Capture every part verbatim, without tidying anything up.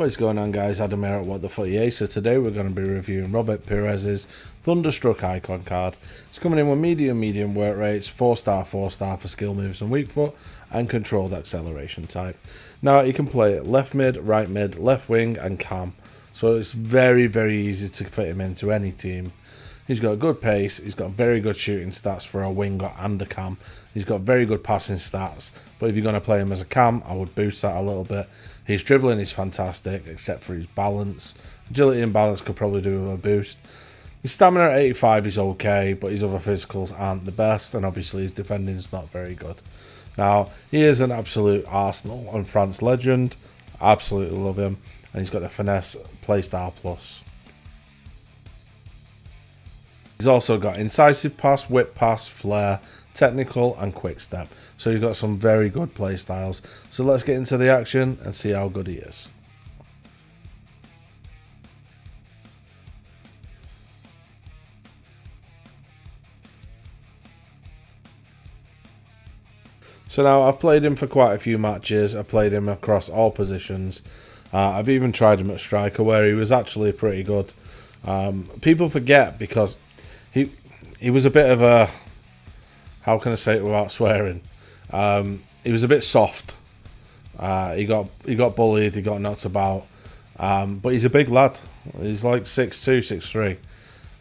What is going on, guys? Adam here at What The FUT E A. So today we're going to be reviewing Robert Perez's Thunderstruck icon card. It's coming in with medium, medium work rates, four star, four star for skill moves and weak foot, and controlled acceleration type. Now you can play it left mid, right mid, left wing and cam. So it's very, very easy to fit him into any team. He's got good pace, he's got very good shooting stats for a winger and a cam. He's got very good passing stats, but if you're going to play him as a cam, I would boost that a little bit. His dribbling is fantastic, except for his balance. Agility and balance could probably do with a boost. His stamina at eighty-five is okay, but his other physicals aren't the best, and obviously his defending is not very good. Now, he is an absolute Arsenal and France legend. I absolutely love him, and he's got the finesse playstyle plus. He's also got incisive pass, whip pass, flare, technical and quick step. So he's got some very good play styles. So let's get into the action and see how good he is. So now I've played him for quite a few matches. I played him across all positions. Uh, I've even tried him at striker where he was actually pretty good. Um, people forget because He he was a bit of a, how can I say it without swearing? Um, he was a bit soft. Uh, he got he got bullied. He got knocked about. Um, but he's a big lad. He's like six two, six three.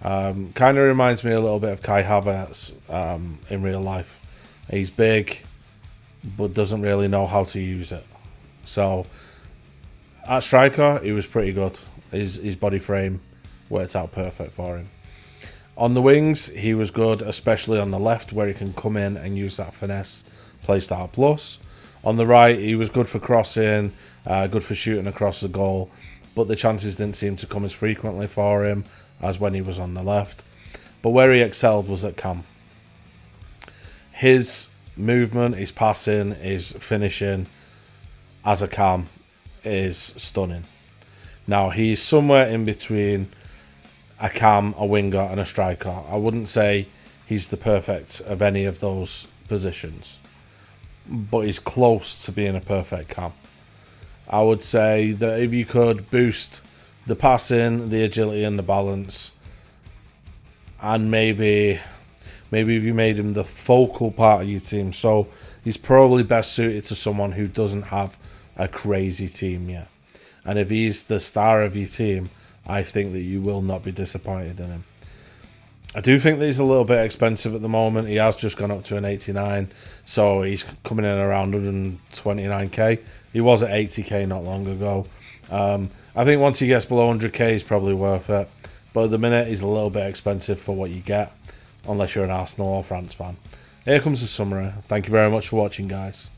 Um, kind of reminds me a little bit of Kai Havertz um, in real life. He's big, but doesn't really know how to use it. So at striker, he was pretty good. His his body frame worked out perfect for him. On the wings, he was good, especially on the left, where he can come in and use that finesse playstyle plus. On the right, he was good for crossing, uh, good for shooting across the goal, but the chances didn't seem to come as frequently for him as when he was on the left. But where he excelled was at cam. His movement, his passing, his finishing as a cam is stunning. Now, he's somewhere in between a cam, a winger and a striker. I wouldn't say he's the perfect of any of those positions, but he's close to being a perfect cam. I would say that if you could boost the passing, the agility and the balance, and maybe maybe if you made him the focal part of your team, so he's probably best suited to someone who doesn't have a crazy team yet. And if he's the star of your team, I think that you will not be disappointed in him. I do think that he's a little bit expensive at the moment. He has just gone up to an eighty-nine, so he's coming in around one hundred twenty-nine K. He was at eighty K not long ago. Um, I think once he gets below one hundred K, he's probably worth it. But at the minute, he's a little bit expensive for what you get, unless you're an Arsenal or France fan. Here comes the summary. Thank you very much for watching, guys.